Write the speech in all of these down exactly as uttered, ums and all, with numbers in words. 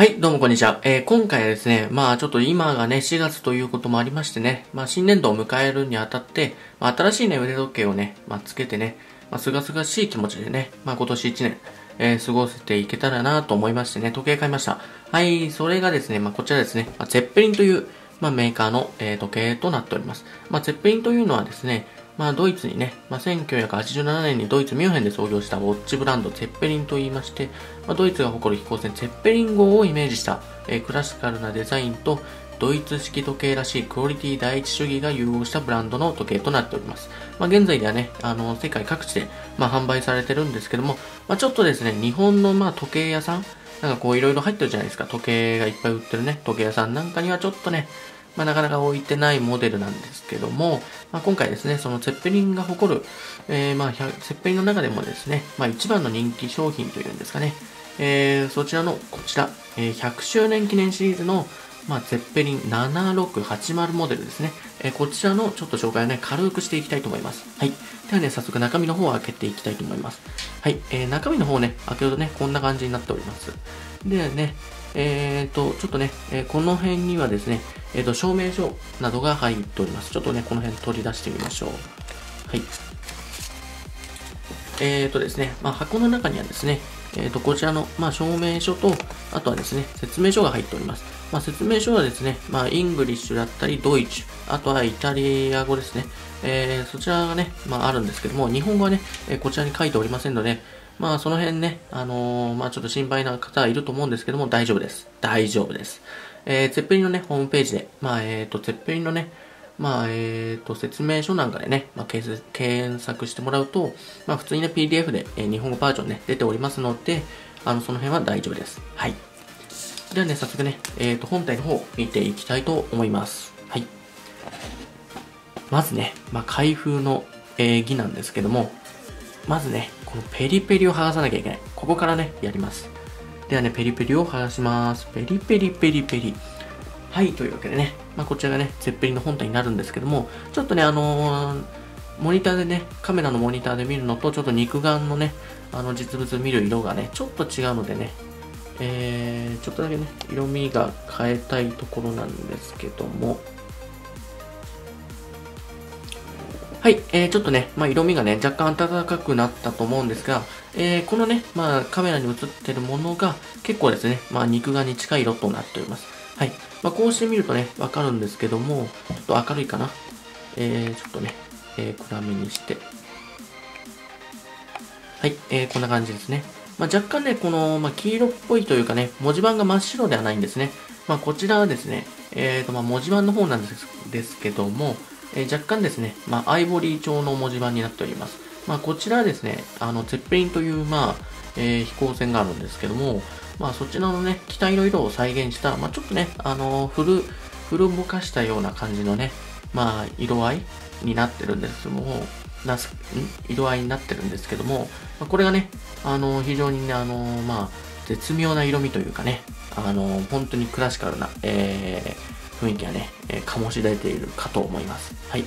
はい、どうもこんにちは。えー、今回はですね、まあちょっと今がね、しがつということもありましてね、まあ新年度を迎えるにあたって、まあ新しいね、腕時計をね、まあつけてね、まあすがすがしい気持ちでね、まあ今年いちねん、えー、過ごせていけたらなと思いましてね、時計買いました。はい、それがですね、まあこちらですね、まあ、ゼッペリンという、まあ、メーカーの、えー、時計となっております。まあゼッペリンというのはですね、まあドイツにね、まあ、せんきゅうひゃくはちじゅうななねんにドイツミュンヘンで創業したウォッチブランドゼッペリンといいまして、まあ、ドイツが誇る飛行船ゼッペリン号をイメージした、えー、クラシカルなデザインとドイツ式時計らしいクオリティ第一主義が融合したブランドの時計となっております。まあ、現在ではね、あの世界各地で、まあ、販売されてるんですけども、まあ、ちょっとですね、日本のまあ時計屋さん、なんかこういろいろ入ってるじゃないですか、時計がいっぱい売ってるね、時計屋さんなんかにはちょっとね、まあ、なかなか置いてないモデルなんですけども、まあ、今回ですね、そのゼッペリンが誇る、えー、まあゼッペリンの中でもですね、まあ、一番の人気商品というんですかね、えー、そちらのこちら、えー、ひゃくしゅうねん記念シリーズの、まあ、ゼッペリンななろくはちまるモデルですね、えー、こちらのちょっと紹介をね、軽くしていきたいと思います。はい。ではね、早速中身の方を開けていきたいと思います。はい。えー、中身の方をね、開けるとね、こんな感じになっております。でね、えーと、ちょっとね、えー、この辺にはですね、えーと、証明書などが入っております。ちょっとね、この辺取り出してみましょう。はい。えーとですね、まあ、箱の中にはですね、えーと、こちらの、まあ、証明書と、あとはですね、説明書が入っております。まあ、説明書はですね、まあ、イングリッシュだったり、ドイツ、あとはイタリア語ですね。えー、そちらがね、まあ、あるんですけども、日本語はね、えー、こちらに書いておりませんので、まあその辺ね、あのー、まあちょっと心配な方いると思うんですけども、大丈夫です。大丈夫です。えー、ゼッペリンのね、ホームページで、まあえっと、ゼッペリンのね、まあえっと、説明書なんかでね、まあ、検索してもらうと、まあ普通にね、ピーディーエフ で、えー、日本語バージョンね、出ておりますので、あの、その辺は大丈夫です。はい。ではね、早速ね、えっと、本体の方を見ていきたいと思います。はい。まずね、まあ開封の、えー、儀なんですけども、まずね、このペリペリを剥がさなきゃいけない。ここからね、やります。ではね、ペリペリを剥がします。ペリペリペリペリ。はい、というわけでね、まあ、こちらがね、ゼッペリンの本体になるんですけども、ちょっとね、あのー、モニターでね、カメラのモニターで見るのと、ちょっと肉眼のね、あの実物見る色がね、ちょっと違うのでね、えー、ちょっとだけね、色味が変えたいところなんですけども、はい、えー、ちょっとね、まあ、色味がね、若干暖かくなったと思うんですが、えー、このね、まあ、カメラに映ってるものが結構ですね、まあ、肉眼に近い色となっております。はい。まあ、こうして見るとね、わかるんですけども、ちょっと明るいかな。えー、ちょっとね、えー、暗めにして。はい、えー、こんな感じですね。まあ、若干ね、この、まあ、黄色っぽいというかね、文字盤が真っ白ではないんですね。まあ、こちらはですね、えーと、まあ、文字盤の方なんです、ですけども、えー、若干ですね、まあ、アイボリー調の文字盤になっております。まあ、こちらはですね、あの、ゼッペリンという、まあ、えー、飛行船があるんですけども、まあ、そちらのね、機体の色を再現した、まあ、ちょっとね、あの、古、古ぼかしたような感じのね、まあ、色合いになってるんですけども、なす、ん?色合いになってるんですけども、まあ、これがね、あの、非常にね、あの、まあ、絶妙な色味というかね、あの、本当にクラシカルな、えー、雰囲気がね、えー、醸し出ているかと思います。はい。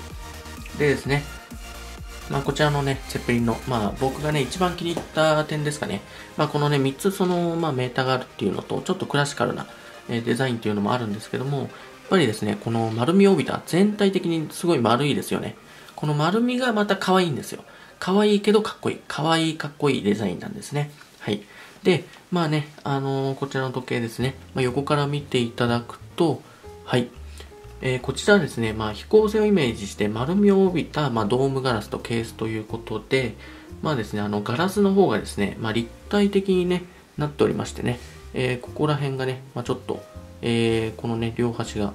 でですね、まあ、こちらのね、ゼッペリンの、まあ、僕がね、一番気に入った点ですかね。まあ、このね、みっつその、まあ、メーターがあるっていうのと、ちょっとクラシカルな、えー、デザインっていうのもあるんですけども、やっぱりですね、この丸みを帯びた、全体的にすごい丸いですよね。この丸みがまた可愛いんですよ。可愛いけどかっこいい。可愛いかっこいいデザインなんですね。はい。で、まあね、あのー、こちらの時計ですね、まあ、横から見ていただくと、はい、えー、こちらはですね、まあ、飛行船をイメージして丸みを帯びた、まあ、ドームガラスとケースということで、まあですね、あのガラスの方がですね、まあ、立体的に、ね、なっておりましてね、えー、ここら辺がね、まあ、ちょっと、えー、このね、両端が、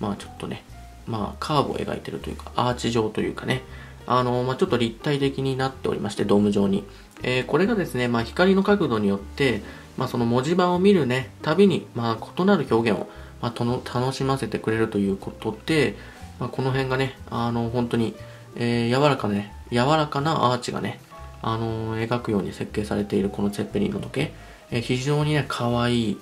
まあ、ちょっとね、まあ、カーブを描いているというか、アーチ状というかね、あのーまあ、ちょっと立体的になっておりまして、ドーム状に。えー、これがですね、まあ、光の角度によって、まあ、その文字盤を見るね、たびに、まあ、異なる表現をまあ、との楽しませてくれるということで、まあ、この辺がね、あの本当に、えー、柔らかね、柔らかなアーチがね、あのー、描くように設計されているこのゼッペリンの時計、えー、非常にね、かわいい、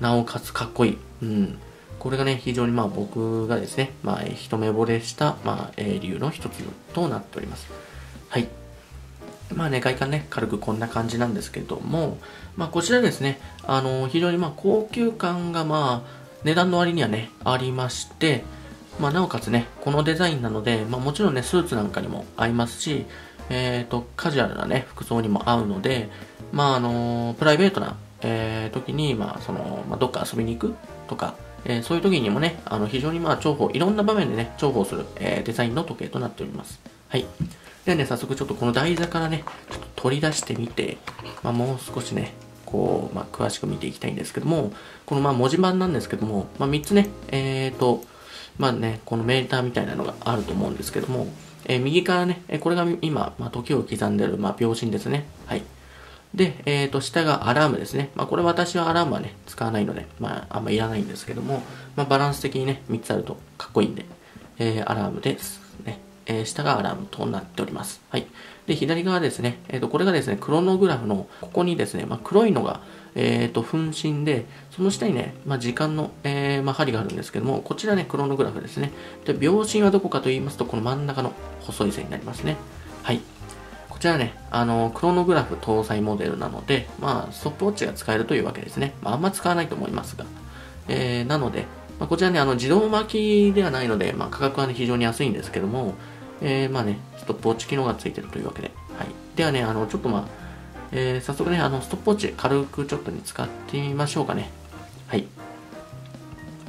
なおかつかっこいい。うん、これがね、非常にまあ僕がですね、まあ、一目惚れした、まあ、理由の一つとなっております。はい。まあね、外観ね、軽くこんな感じなんですけども、まあこちらですね、あのー、非常にまあ高級感がまあ値段の割にはね、ありまして、まあなおかつね、このデザインなので、まあもちろんね、スーツなんかにも合いますし、えっと、カジュアルなね、服装にも合うので、まああのー、プライベートな、えー、時に、まあその、まあどっか遊びに行くとか、えー、そういう時にもね、あの非常にまあ重宝、いろんな場面でね、重宝する、えー、デザインの時計となっております。はい。ではね、早速ちょっとこの台座からね、ちょっと取り出してみて、まあ、もう少しね、こう、まあ、詳しく見ていきたいんですけども、このまあ文字盤なんですけども、まあ、みっつね、えっと、まあね、このメーターみたいなのがあると思うんですけども、えー、右からね、これが今、まあ、時を刻んでる、まあ、秒針ですね。はい。で、えっと、下がアラームですね。まあ、これ私はアラームはね、使わないので、まあ、あんまいらないんですけども、まあ、バランス的にね、みっつあるとかっこいいんで、えー、アラームですね。えー、下がアラームとなっております。はい。で、左側ですね。えっと、これがですね、クロノグラフの、ここにですね、まあ、黒いのが、えっと、分針で、その下にね、まあ、時間の、えー、まあ、針があるんですけども、こちらね、クロノグラフですね。で、秒針はどこかと言いますと、この真ん中の細い線になりますね。はい。こちらね、あの、クロノグラフ搭載モデルなので、まあ、ストップウォッチが使えるというわけですね。まあ、あんま使わないと思いますが。えー、なので、まあ、こちらね、あの、自動巻きではないので、まあ、価格はね、非常に安いんですけども、えー、まあね、ストップウォッチ機能がついてるというわけで。はい。ではね、あの、ちょっとまあ、えー、早速ね、あの、ストップウォッチ、軽くちょっとね、使ってみましょうかね。はい。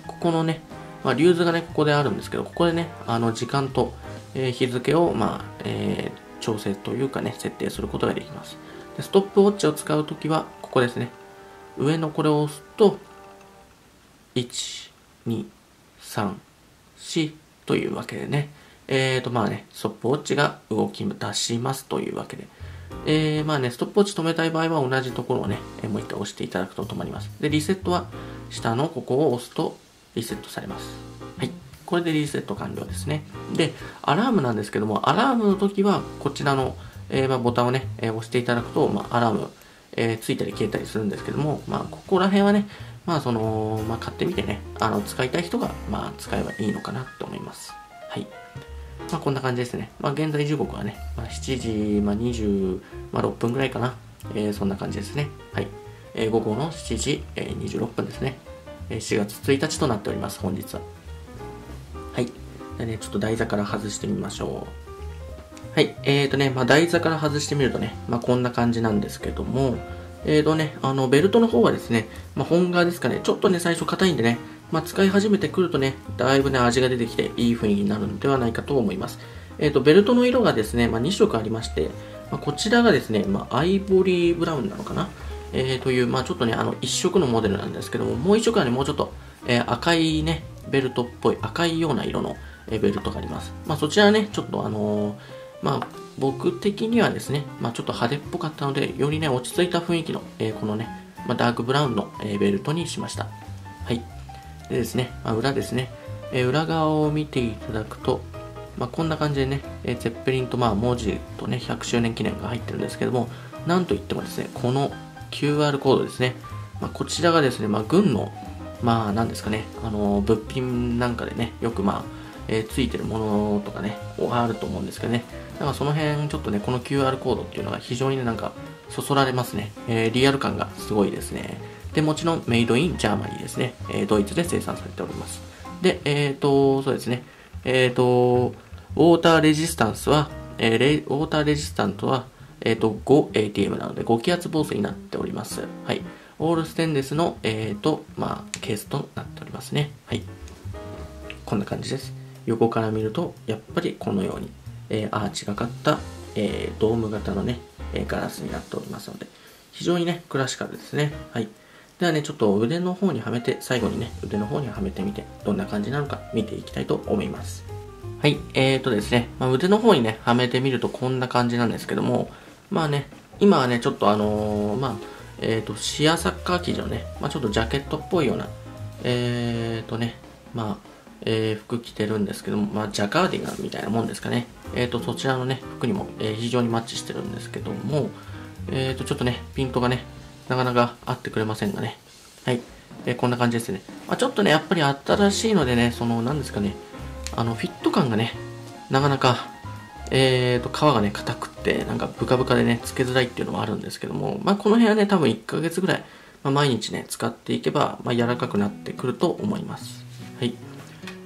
ここのね、まあ、リューズがね、ここであるんですけど、ここでね、あの、時間と、えー、日付を、まあ、えー、調整というかね、設定することができます。で、ストップウォッチを使うときは、ここですね。上のこれを押すと、いち、に、さん、よんというわけでね、えーとまあね、ストップウォッチが動き出しますというわけで、えーまあね、ストップウォッチ止めたい場合は同じところをね、もう一回押していただくと止まります。で、リセットは下のここを押すとリセットされます。はい。これでリセット完了ですね。で、アラームなんですけども、アラームの時はこちらの、えーまあ、ボタンをね、押していただくと、まあ、アラーム、えー、ついたり消えたりするんですけども、まあ、ここら辺はね、まあその、まあ、買ってみてね、あの使いたい人が、まあ、使えばいいのかなと思います。はい。まあこんな感じですね。まあ現在時刻はね、まあ、しちじ、まあ、にじゅうろっぷんぐらいかな。えー、そんな感じですね。はい。えー、午後のしちじ、えー、にじゅうろっぷんですね。えー、しがつついたちとなっております、本日は。はい。でね、ちょっと台座から外してみましょう。はい。えーとね、まあ台座から外してみるとね、まあこんな感じなんですけども、えーとね、あのベルトの方はですね、まあ、本革ですかね、ちょっとね、最初硬いんでね、まあ、使い始めてくるとね、だいぶね、味が出てきていい雰囲気になるのではないかと思います。えっと、ベルトの色がですね、まあ、にしょくありまして、まあ、こちらがですね、まあ、アイボリーブラウンなのかな、えー、という、まあ、ちょっとね、あの、いっしょくのモデルなんですけども、もういっしょくはね、もうちょっと、えー、赤いね、ベルトっぽい、赤いような色の、えー、ベルトがあります。まあ、そちらはね、ちょっとあのー、まあ、僕的にはですね、まあ、ちょっと派手っぽかったので、よりね、落ち着いた雰囲気の、えー、このね、まあ、ダークブラウンの、えー、ベルトにしました。はい。でですね、まあ、裏ですね、えー、裏側を見ていただくと、まあ、こんな感じでね、えー、ゼッペリンとまあ文字とね、ひゃくしゅうねん記念が入ってるんですけども、なんといってもですね、この キューアール コードですね、まあ、こちらがですね、まあ、軍の、まあ、なんですかね、あのー、物品なんかでね、よくまあ、えー、ついてるものとかね、あると思うんですけどね、だからその辺、ちょっとね、この キューアール コードっていうのが非常にね、なんか、そそられますね、えー、リアル感がすごいですね。で、もちろんメイドインジャーマニーですね、えー、ドイツで生産されております。で、えっ、ー、と、そうですね、えっ、ー、と、ウォーターレジスタンスは、えー、レウォーターレジスタントは、えっ、ー、と、ごエーティーエム なので、ごきあつ防水になっております。はい。オールステンレスの、えっ、ー、と、まあ、ケースとなっておりますね。はい。こんな感じです。横から見ると、やっぱりこのように、えー、アーチがかった、えー、ドーム型のね、ガラスになっておりますので、非常にね、クラシカルですね。はい。ではね、ちょっと腕の方にはめて、最後にね、腕の方にはめてみて、どんな感じなのか見ていきたいと思います。はい、えーとですね、まあ、腕の方にね、はめてみるとこんな感じなんですけども、まあね、今はね、ちょっとあのー、まあ、えーと、シアサッカー生地のね、まあ、ちょっとジャケットっぽいような、えーとね、まあ、えー、服着てるんですけども、まあ、ジャカーディガンみたいなもんですかね。えーと、そちらのね、服にも、えー、非常にマッチしてるんですけども、えーと、ちょっとね、ピントがね、なかなか合ってくれませんがね。はい。えー、こんな感じですね。まあ、ちょっとね、やっぱり新しいのでね、その、なんですかね、あの、フィット感がね、なかなか、えーと、皮がね、硬くて、なんかブカブカでね、つけづらいっていうのもあるんですけども、まあ、この辺はね、多分いっかげつぐらい、まあ、毎日ね、使っていけば、まあ、柔らかくなってくると思います。はい。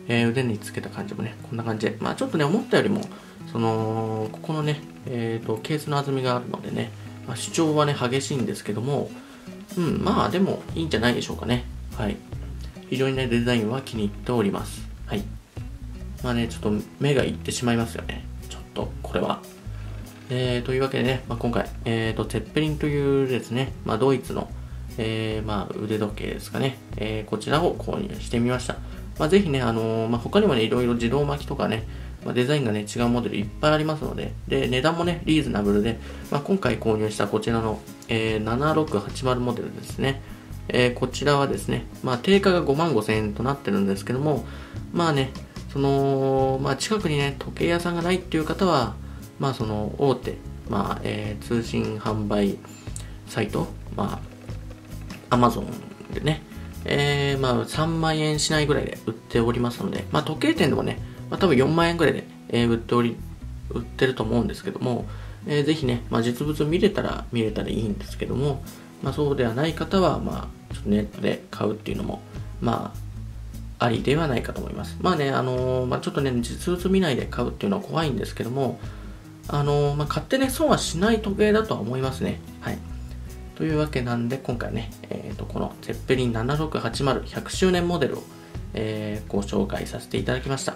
えー、腕につけた感じもね、こんな感じで、まあ、ちょっとね、思ったよりも、その、ここのね、えーと、ケースの厚みがあるのでね、まあ、主張はね、激しいんですけども、うん、まあ、でも、いいんじゃないでしょうかね。はい。非常にね、デザインは気に入っております。はい。まあね、ちょっと目がいってしまいますよね。とこれは、えー、というわけでね、まあ、今回、えーと、ツェッペリンというですね、まあ、ドイツの、えーまあ、腕時計ですかね、えー、こちらを購入してみました。まあ、ぜひね、あのーまあ、他にもね、いろいろ自動巻きとかね、まあ、デザインがね、違うモデルいっぱいありますので、で値段もね、リーズナブルで、まあ、今回購入したこちらの、えー、ななろくはちまるモデルですね、えー、こちらはですね、まあ、定価がごまんごせんえんとなってるんですけども、まあね、そのまあ、近くにね、時計屋さんがないっていう方は、まあ、その大手、まあえー、通信販売サイト、まあ、Amazon でね、えーまあ、さんまんえんしないぐらいで売っておりますので、まあ、時計店でもね、まあ、多分よんまんえんぐらいで、えー、売っており、売ってると思うんですけども、えー、ぜひね、まあ、実物見れたら見れたらいいんですけども、まあ、そうではない方は、まあ、ちょっとネットで買うっていうのも、まあ、ありではないかと思います。まあね、あのーまあ、ちょっとね、実物見ないで買うっていうのは怖いんですけども、あのーまあ、買ってね、損はしない時計だとは思いますね。はい。というわけなんで、今回ね、えー、とこのツェッペリンななろくはちまる ひゃくしゅうねんモデルを、えー、ご紹介させていただきました。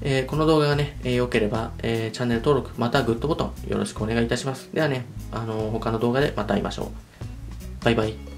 えー、この動画がね、えー、良ければ、えー、チャンネル登録、またグッドボタンよろしくお願いいたします。ではね、あのー、他の動画でまた会いましょう。バイバイ。